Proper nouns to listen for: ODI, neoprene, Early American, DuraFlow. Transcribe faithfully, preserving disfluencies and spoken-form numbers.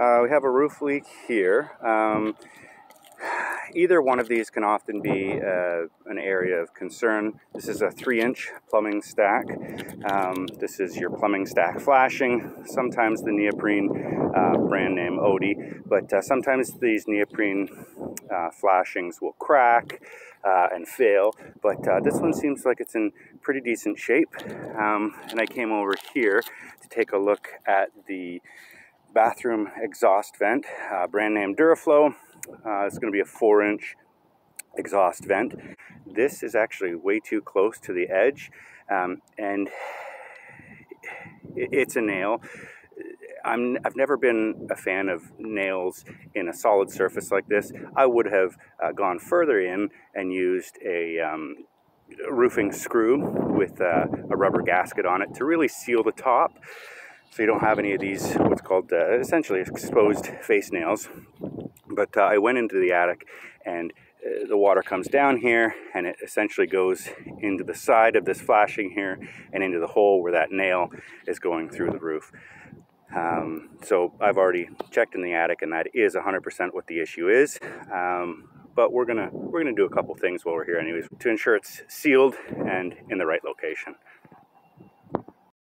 Uh, we have a roof leak here. Um, either one of these can often be uh, an area of concern. This is a three inch plumbing stack. Um, this is your plumbing stack flashing, sometimes the neoprene uh, brand name O D I, but uh, sometimes these neoprene uh, flashings will crack uh, and fail, but uh, this one seems like it's in pretty decent shape. Um, and I came over here to take a look at the bathroom exhaust vent, uh, brand name DuraFlow. Uh, it's going to be a four inch exhaust vent. This is actually way too close to the edge, um, and it's a nail. I'm, I've never been a fan of nails in a solid surface like this. I would have uh, gone further in and used a um, roofing screw with uh, a rubber gasket on it to really seal the top, so you don't have any of these what's called uh, essentially exposed face nails. But uh, I went into the attic, and uh, the water comes down here, and it essentially goes into the side of this flashing here and into the hole where that nail is going through the roof. Um, so I've already checked in the attic, and that is one hundred percent what the issue is. Um, but we're gonna, we're gonna do a couple things while we're here anyways to ensure it's sealed and in the right location.